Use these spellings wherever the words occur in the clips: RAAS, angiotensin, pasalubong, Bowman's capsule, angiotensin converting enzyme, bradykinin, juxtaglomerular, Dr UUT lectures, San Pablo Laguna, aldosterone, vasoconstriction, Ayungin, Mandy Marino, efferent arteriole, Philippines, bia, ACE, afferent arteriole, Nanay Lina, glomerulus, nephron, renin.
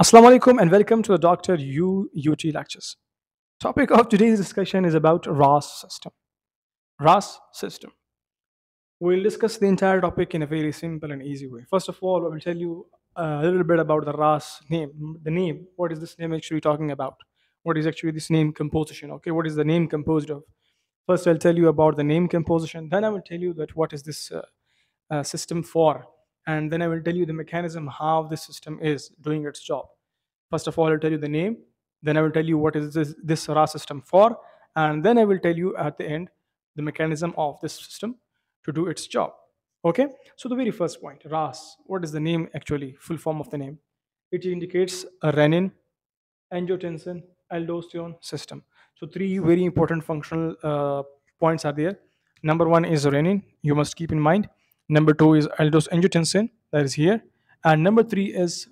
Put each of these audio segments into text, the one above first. Assalamu alaikum and welcome to the Dr UUT lectures. Topic of today's discussion is about RAAS system. RAAS system. We'll discuss the entire topic in a very simple and easy way. First of all, I will tell you a little bit about the RAAS name. The name, what is this name actually talking about? What is actually this name composition? Okay, what is the name composed of? First, I'll tell you about the name composition. Then I will tell you that what is this system for. And then I will tell you the mechanism how this system is doing its job. First of all, I'll tell you the name. Then I will tell you what is this RAAS system for. And then I will tell you at the end the mechanism of this system to do its job. Okay? So the very first point, RAAS. What is the name actually? Full form of the name. It indicates a renin, angiotensin, aldosterone system. So three very important functional points are there. Number one is renin. You must keep in mind. Number two is angiotensin, that is here. And number three is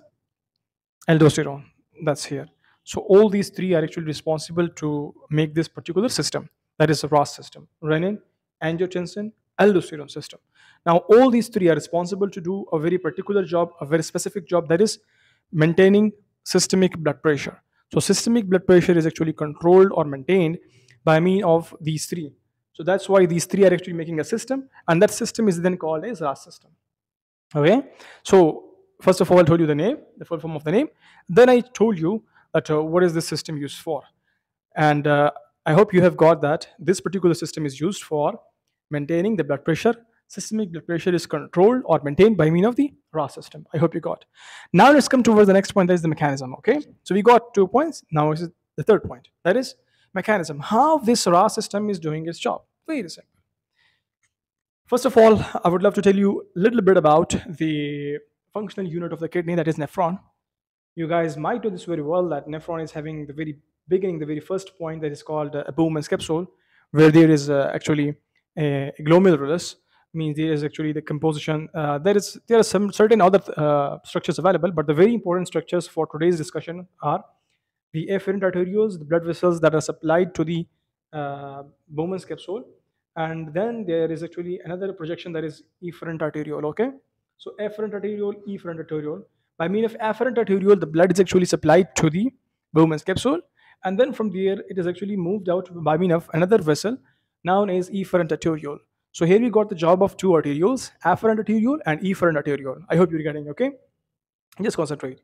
aldosterone, that's here. So all these three are actually responsible to make this particular system, that is the RAAS system. Renin, angiotensin, aldosterone system. Now all these three are responsible to do a very particular job, a very specific job, that is maintaining systemic blood pressure. So systemic blood pressure is actually controlled or maintained by means of these three. So that's why these three are actually making a system, and that system is then called as RAAS system. Okay. So first of all, I told you the name, the full form of the name. Then I told you that what is this system used for, and I hope you have got that. This particular system is used for maintaining the blood pressure. Systemic blood pressure is controlled or maintained by means of the RAAS system. I hope you got. Now let's come towards the next point. That is the mechanism. Okay. So we got 2 points. Now is the third point. That is mechanism. How this RAAS system is doing its job. Very simple. First of all, I would love to tell you a little bit about the functional unit of the kidney, that is nephron. You guys might know this very well, that nephron is having the very beginning, the very first point, that is called a Bowman's capsule, where there is actually a glomerulus, means there is actually the composition. There are some certain other structures available, but the very important structures for today's discussion are the efferent arterioles, the blood vessels that are supplied to the Bowman's capsule. And then there is actually another projection, that is efferent arteriole, okay? So efferent arteriole, efferent arteriole. By means of afferent arteriole, the blood is actually supplied to the Bowman's capsule. And then from there, it is actually moved out by means of another vessel known as efferent arteriole. So here we got the job of two arterioles, afferent arteriole and efferent arteriole. I hope you're getting, okay? Just concentrate.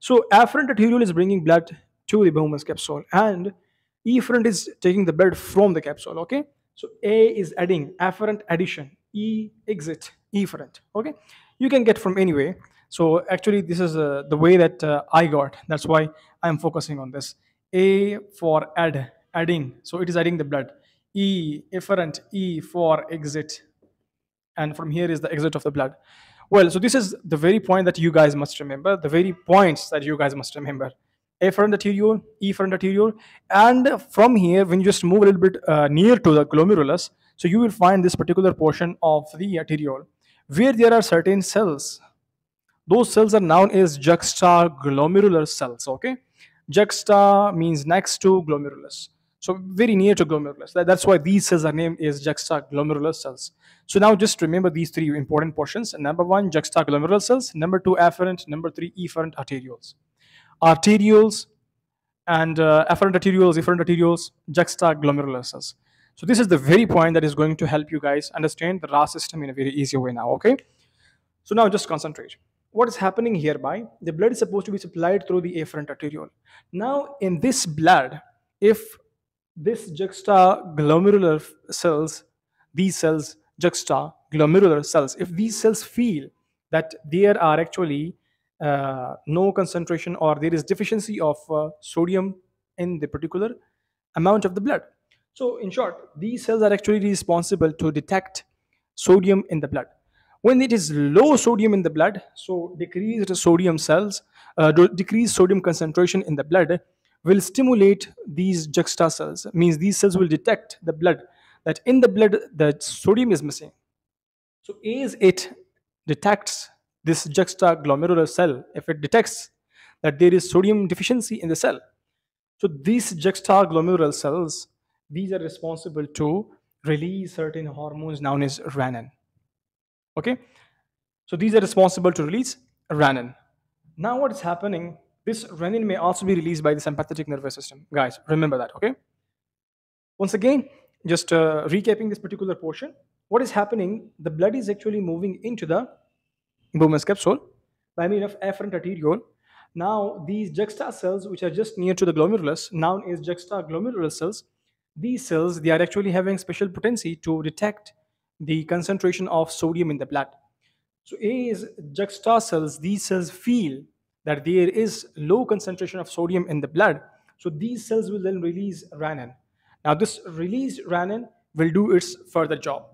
So afferent arteriole is bringing blood to the Bowman's capsule, and efferent is taking the blood from the capsule, okay? So A is adding, afferent addition, E exit, efferent, okay? You can get from anyway. So actually this is the way that I got, that's why I'm focusing on this. A for add, adding, so it is adding the blood. E, efferent, E for exit, and from here is the exit of the blood. Well, so this is the very point that you guys must remember, the very points that you guys must remember. Afferent arteriole, efferent arteriole, and from here when you just move a little bit near to the glomerulus, so you will find this particular portion of the arteriole where there are certain cells. Those cells are known as juxtaglomerular cells, okay? Juxta means next to glomerulus, so very near to glomerulus. That's why these cells are named as juxtaglomerular cells. So now just remember these three important portions. Number one, juxtaglomerular cells. Number two, afferent. Number three, efferent arterioles. Arterioles and afferent arterioles, efferent arterioles, juxtaglomerular cells. So this is the very point that is going to help you guys understand the RAAS system in a very easy way now, okay? So now just concentrate. What is happening hereby? The blood is supposed to be supplied through the afferent arteriole. Now in this blood, if this juxtaglomerular cells, these cells, juxtaglomerular cells, if these cells feel that there are actually no concentration or there is deficiency of sodium in the particular amount of the blood. So in short, these cells are actually responsible to detect sodium in the blood. When it is low sodium in the blood, so decreased sodium cells, decreased sodium concentration in the blood will stimulate these juxta cells. Means these cells will detect the blood, that in the blood the sodium is missing. So as it detects this juxtaglomerular cell, if it detects that there is sodium deficiency in the cell, so these juxtaglomerular cells, these are responsible to release certain hormones known as renin. Okay, so these are responsible to release renin. Now what is happening, This renin may also be released by the sympathetic nervous system. Guys, remember that, okay? Once again, just recapping this particular portion. What is happening? The blood is actually moving into the Bowman's capsule by means of afferent arteriole. Now, these juxta cells, which are just near to the glomerulus, known as juxtaglomerular cells, these cells, they are actually having special potency to detect the concentration of sodium in the blood. So, ACE juxta cells, these cells feel that there is low concentration of sodium in the blood. So, these cells will then release renin. Now, this released renin will do its further job.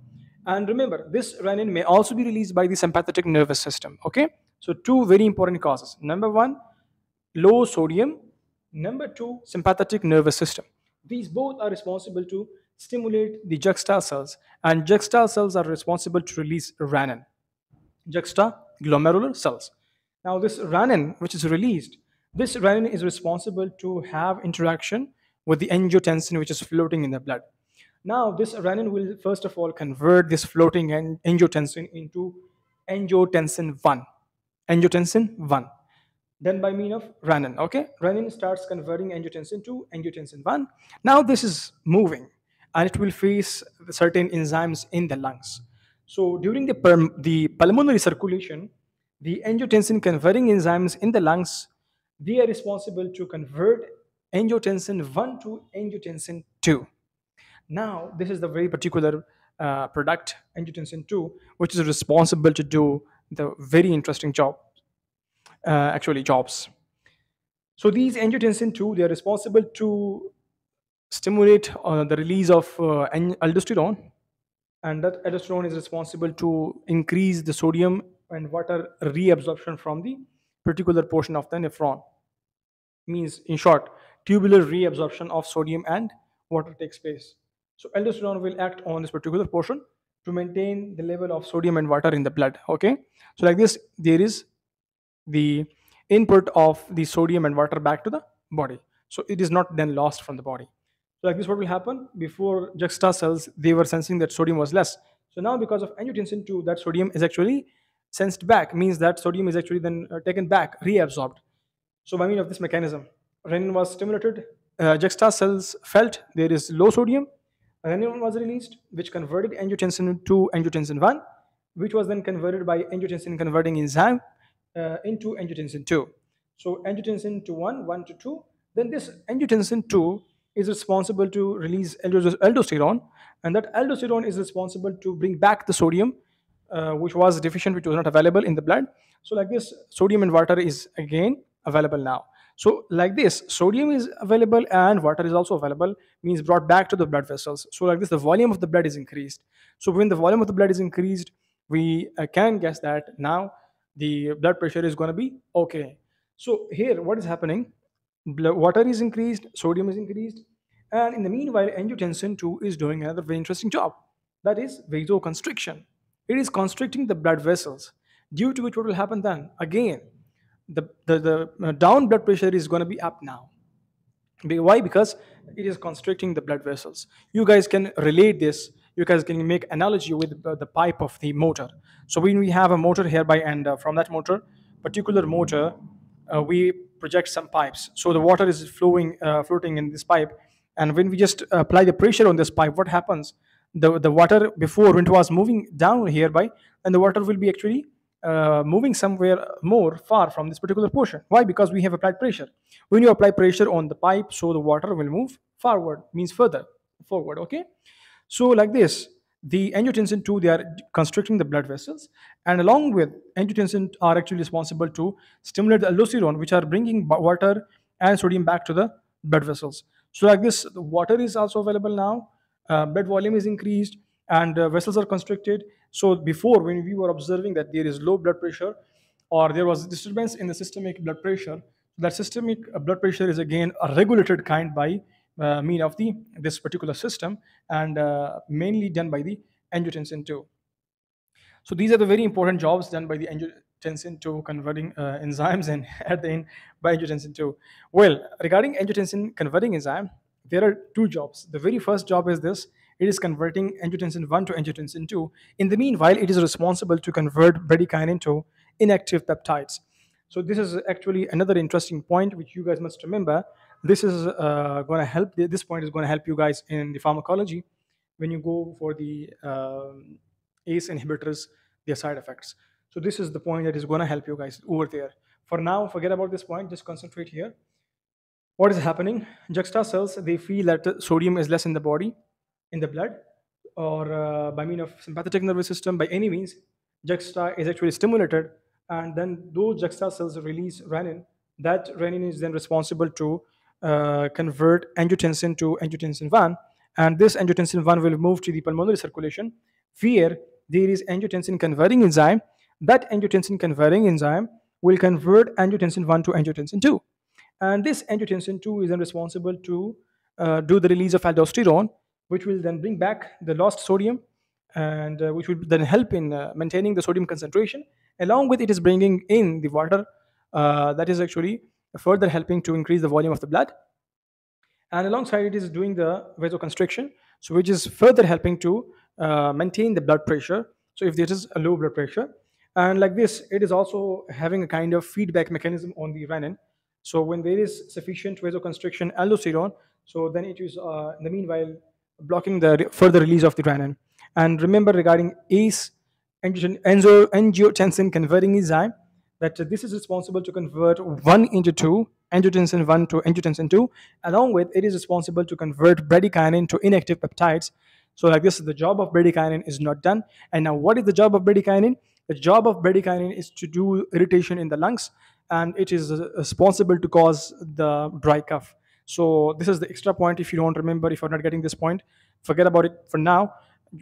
And remember, this renin may also be released by the sympathetic nervous system, okay? So, two very important causes. Number one, low sodium. Number two, sympathetic nervous system. These both are responsible to stimulate the juxta cells, and juxta cells are responsible to release renin, juxtaglomerular cells. Now, this renin, which is released, this renin is responsible to have interaction with the angiotensin, which is floating in the blood. Now, this renin will first of all convert this floating angiotensin into angiotensin 1, then by means of renin, okay? Renin starts converting angiotensin to angiotensin 1. Now, this is moving and it will face certain enzymes in the lungs. So, during the pulmonary circulation, the angiotensin converting enzymes in the lungs, they are responsible to convert angiotensin 1 to angiotensin 2. Now, this is the very particular product, angiotensin 2, which is responsible to do the very interesting job, jobs. So, these angiotensin 2, they are responsible to stimulate the release of aldosterone, and that aldosterone is responsible to increase the sodium and water reabsorption from the particular portion of the nephron. Means, in short, tubular reabsorption of sodium and water takes place. So, aldosterone will act on this particular portion to maintain the level of sodium and water in the blood, okay? So, like this, there is the input of the sodium and water back to the body. So, it is not then lost from the body. So, like this, what will happen? Before juxta cells, they were sensing that sodium was less. So, now because of angiotensin 2, that sodium is actually sensed back, means that sodium is actually then taken back, reabsorbed. So, by means of this mechanism, renin was stimulated, juxta cells felt there is low sodium, renin was released, which converted angiotensin to angiotensin 1, which was then converted by angiotensin converting enzyme into angiotensin 2. So, angiotensin 1, 1 to 2, then this angiotensin 2 is responsible to release aldosterone, and that aldosterone is responsible to bring back the sodium which was deficient, which was not available in the blood. So, like this, sodium and water is again available now. So, like this, sodium is available and water is also available, means brought back to the blood vessels. So, like this, the volume of the blood is increased. So, when the volume of the blood is increased, we can guess that now the blood pressure is going to be okay. So, here what is happening? Water is increased, sodium is increased, and in the meanwhile, angiotensin 2 is doing another very interesting job, that is vasoconstriction. It is constricting the blood vessels, due to which what will happen then? Again, the down blood pressure is going to be up now. Why? Because it is constricting the blood vessels. You guys can relate this, you guys can make analogy with the pipe of the motor. So, when we have a motor hereby, and from that motor, particular motor, we project some pipes. So, the water is floating in this pipe, and when we just apply the pressure on this pipe, what happens? The water, before when it was moving down hereby, and the water will be actually moving somewhere more far from this particular portion. Why? Because we have applied pressure. When you apply pressure on the pipe, so the water will move forward, means further forward, okay? So, like this, the angiotensin 2, they are constricting the blood vessels, and along with angiotensin are actually responsible to stimulate the aldosterone, which are bringing water and sodium back to the blood vessels. So, like this, the water is also available now, blood volume is increased, and vessels are constricted. So, before when we were observing that there is low blood pressure or there was disturbance in the systemic blood pressure, that systemic blood pressure is again a regulated kind by mean of this particular system, and mainly done by the angiotensin 2. So, these are the very important jobs done by the angiotensin 2 converting enzymes, and at the end by angiotensin 2. Well, regarding angiotensin converting enzyme, there are two jobs. The very first job is this. It is converting angiotensin 1 to angiotensin 2. In the meanwhile, it is responsible to convert bradykinin to inactive peptides. So this is actually another interesting point which you guys must remember. This is going to help, this point is going to help you guys in the pharmacology when you go for the ACE inhibitors, their side effects. So this is the point that is going to help you guys over there. For now, forget about this point, just concentrate here. What is happening? Juxta cells, they feel that sodium is less in the body, in the blood, or by means of sympathetic nervous system, by any means, juxta is actually stimulated, and then those juxta cells release renin. That renin is then responsible to convert angiotensin to angiotensin 1, and this angiotensin 1 will move to the pulmonary circulation. Here, there is angiotensin converting enzyme. That angiotensin converting enzyme will convert angiotensin 1 to angiotensin 2. And this angiotensin 2 is then responsible to do the release of aldosterone, which will then bring back the lost sodium, and which will then help in maintaining the sodium concentration. Along with it is bringing in the water that is actually further helping to increase the volume of the blood. And alongside it is doing the vasoconstriction, so which is further helping to maintain the blood pressure. So if there is a low blood pressure, and like this, it is also having a kind of feedback mechanism on the renin. So when there is sufficient vasoconstriction aldosterone, so then it is in the meanwhile blocking the further release of the renin. And remember regarding ACE, angiotensin converting enzyme, that this is responsible to convert 1 into 2, angiotensin 1 to angiotensin 2. Along with it is responsible to convert bradykinin to inactive peptides. So like this, the job of bradykinin is not done. And now what is the job of bradykinin? The job of bradykinin is to do irritation in the lungs, and it is responsible to cause the dry cough. So this is the extra point. If you don't remember, if you're not getting this point, forget about it for now.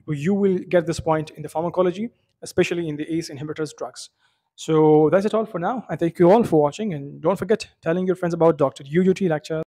You will get this point in the pharmacology, especially in the ACE inhibitors drugs. So that's it all for now. I thank you all for watching, and don't forget telling your friends about Dr. UUT lecture.